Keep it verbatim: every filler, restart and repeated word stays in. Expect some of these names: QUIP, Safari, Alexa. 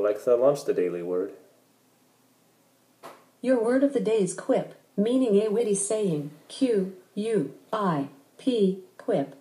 Alexa, launch the Daily Word. Your word of the day is quip, meaning a witty saying, Q U I P, quip.